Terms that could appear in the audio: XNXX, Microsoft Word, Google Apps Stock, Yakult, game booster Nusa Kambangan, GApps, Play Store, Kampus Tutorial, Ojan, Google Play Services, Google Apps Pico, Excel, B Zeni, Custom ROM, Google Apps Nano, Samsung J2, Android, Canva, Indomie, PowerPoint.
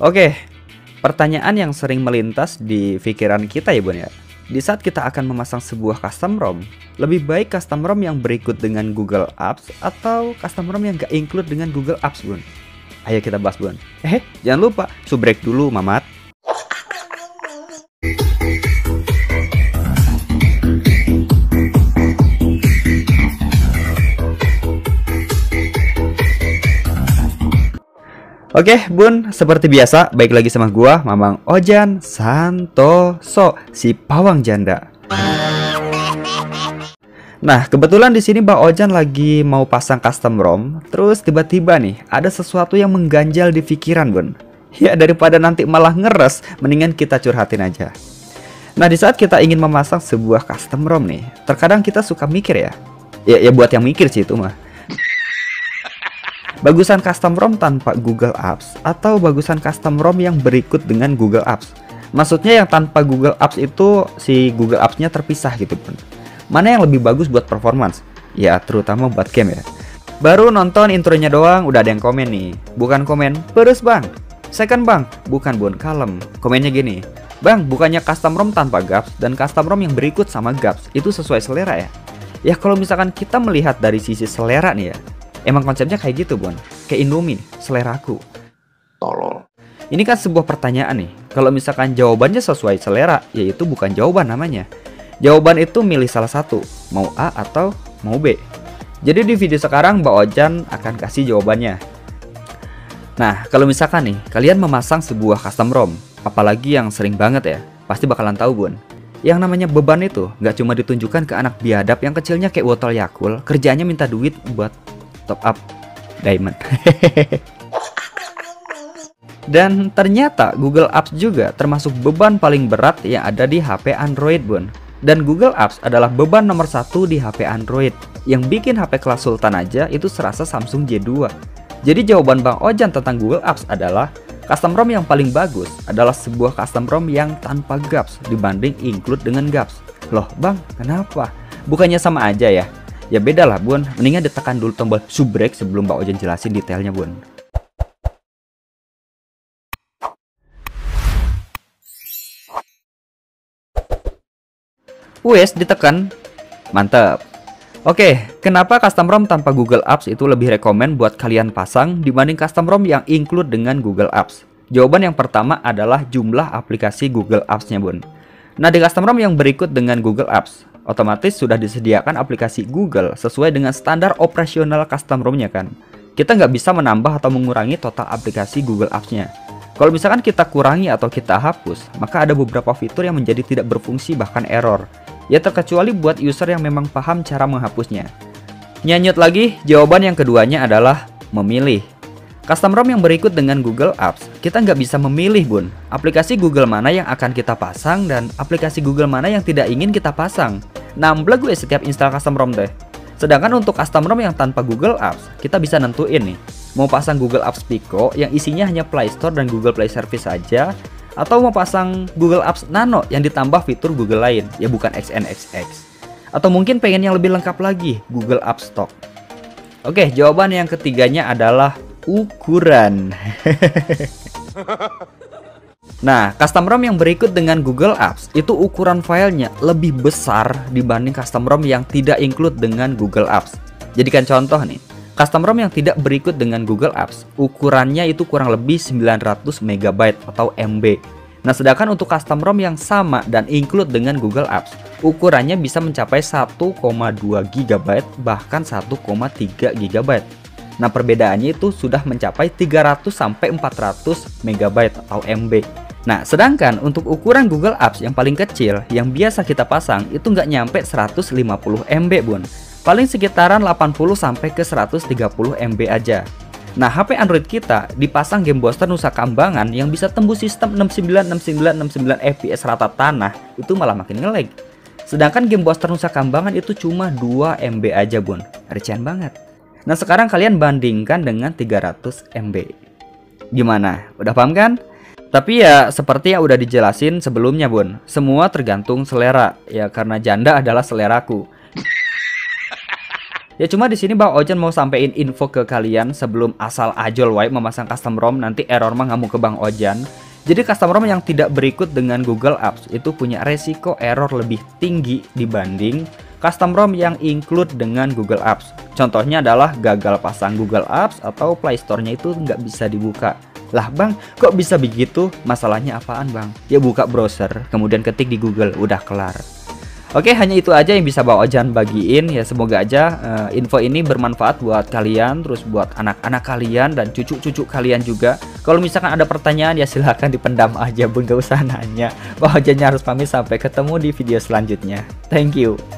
Oke, pertanyaan yang sering melintas di pikiran kita ya Bun ya. Di saat kita akan memasang sebuah custom ROM, lebih baik custom ROM yang berikut dengan Google Apps atau custom ROM yang gak include dengan Google Apps, Bun? Ayo kita bahas, Bun. Jangan lupa subrek dulu, Mamat. Oke Bun, seperti biasa, baik lagi sama gua, Mamang Ojan Santoso, si pawang janda. Nah, kebetulan di sini Bang Ojan lagi mau pasang custom ROM, terus tiba-tiba nih ada sesuatu yang mengganjal di pikiran, Bun. Ya, daripada nanti malah ngeres, mendingan kita curhatin aja. Nah, di saat kita ingin memasang sebuah custom ROM nih, terkadang kita suka mikir ya. Ya buat yang mikir sih itu mah. Bagusan custom ROM tanpa Google Apps atau bagusan custom ROM yang berikut dengan Google Apps. Maksudnya yang tanpa Google Apps itu si Google Apps-nya terpisah gitu Bun. Mana yang lebih bagus buat performance? Ya terutama buat game ya. Baru nonton intronya doang udah ada yang komen nih. Bukan komen, "Peres Bang." Second Bang, bukan Bun, kalem. Komennya gini, "Bang, bukannya custom ROM tanpa gaps dan custom ROM yang berikut sama gaps itu sesuai selera ya?" Ya kalau misalkan kita melihat dari sisi selera nih ya. Emang konsepnya kayak gitu Bun, kayak Indomie, seleraku. Tolol. Ini kan sebuah pertanyaan nih, kalau misalkan jawabannya sesuai selera, yaitu bukan jawaban namanya. Jawaban itu milih salah satu, mau A atau mau B. Jadi di video sekarang Mbak Ojan akan kasih jawabannya. Nah, kalau misalkan nih, kalian memasang sebuah custom ROM, apalagi yang sering banget ya, pasti bakalan tahu Bun. Yang namanya beban itu nggak cuma ditunjukkan ke anak biadab yang kecilnya kayak botol Yakult, kerjanya minta duit buat top up diamond. Dan ternyata Google Apps juga termasuk beban paling berat yang ada di HP Android Bun. Dan Google Apps adalah beban nomor satu di HP Android. Yang bikin HP kelas Sultan aja itu serasa Samsung J2. Jadi jawaban Bang Ojan tentang Google Apps adalah custom ROM yang paling bagus adalah sebuah custom ROM yang tanpa gaps dibanding include dengan gaps. Loh Bang, kenapa? Bukannya sama aja ya? Ya beda lah Bun, mendingan ditekan dulu tombol subrek sebelum Mbak Ojan jelasin detailnya Bun. Wes ditekan, mantap. Oke, kenapa custom ROM tanpa Google Apps itu lebih rekomen buat kalian pasang dibanding custom ROM yang include dengan Google Apps? Jawaban yang pertama adalah jumlah aplikasi Google Apps-nya Bun. Nah di custom ROM yang berikut dengan Google Apps otomatis sudah disediakan aplikasi Google sesuai dengan standar operasional custom ROM-nya kan. Kita nggak bisa menambah atau mengurangi total aplikasi Google Apps-nya. Kalau misalkan kita kurangi atau kita hapus, maka ada beberapa fitur yang menjadi tidak berfungsi bahkan error. Ya terkecuali buat user yang memang paham cara menghapusnya. Nyanyut lagi, jawaban yang keduanya adalah memilih. Custom ROM yang berikut dengan Google Apps, kita nggak bisa memilih Bun. Aplikasi Google mana yang akan kita pasang dan aplikasi Google mana yang tidak ingin kita pasang. Namblah gue setiap install custom ROM deh. Sedangkan untuk custom ROM yang tanpa Google Apps, kita bisa nentuin nih, mau pasang Google Apps Pico yang isinya hanya Play Store dan Google Play Services saja, atau mau pasang Google Apps Nano yang ditambah fitur Google lain, ya bukan XNXX. Atau mungkin pengen yang lebih lengkap lagi, Google Apps Stock. Oke, jawaban yang ketiganya adalah ukuran. Nah, custom ROM yang berikut dengan Google Apps itu ukuran filenya lebih besar dibanding custom ROM yang tidak include dengan Google Apps. Jadikan contoh nih, custom ROM yang tidak berikut dengan Google Apps ukurannya itu kurang lebih 900 MB atau MB. Nah, sedangkan untuk custom ROM yang sama dan include dengan Google Apps ukurannya bisa mencapai 1,2 GB bahkan 1,3 GB. Nah, perbedaannya itu sudah mencapai 300 sampai 400 MB atau MB. Nah, sedangkan untuk ukuran Google Apps yang paling kecil, yang biasa kita pasang, itu nggak nyampe 150 MB, Bun. Paling sekitaran 80 sampai ke 130 MB aja. Nah, HP Android kita dipasang game booster Nusa Kambangan yang bisa tembus sistem 69 fps rata tanah, itu malah makin nge-lag. Sedangkan game booster Nusa Kambangan itu cuma 2 MB aja, Bun. Recehan banget. Nah, sekarang kalian bandingkan dengan 300 MB. Gimana? Udah paham kan? Tapi ya seperti yang udah dijelasin sebelumnya Bun, semua tergantung selera. Ya karena janda adalah seleraku. Ya cuma di sini Bang Ojan mau sampein info ke kalian sebelum asal ajol wae memasang custom ROM nanti error mah ngamuk ke Bang Ojan. Jadi custom ROM yang tidak berikut dengan Google Apps itu punya resiko error lebih tinggi dibanding custom ROM yang include dengan Google Apps. Contohnya adalah gagal pasang Google Apps atau Play Store-nya itu nggak bisa dibuka. Lah Bang, kok bisa begitu? Masalahnya apaan Bang? Ya buka browser, kemudian ketik di Google, udah kelar. Oke, hanya itu aja yang bisa Bang Ojan bagiin. Ya semoga aja info ini bermanfaat buat kalian, terus buat anak-anak kalian dan cucu-cucu kalian juga. Kalau misalkan ada pertanyaan ya silahkan dipendam aja, Bun, gak usah nanya. Bang Ojannya harus pamit, sampai ketemu di video selanjutnya. Thank you.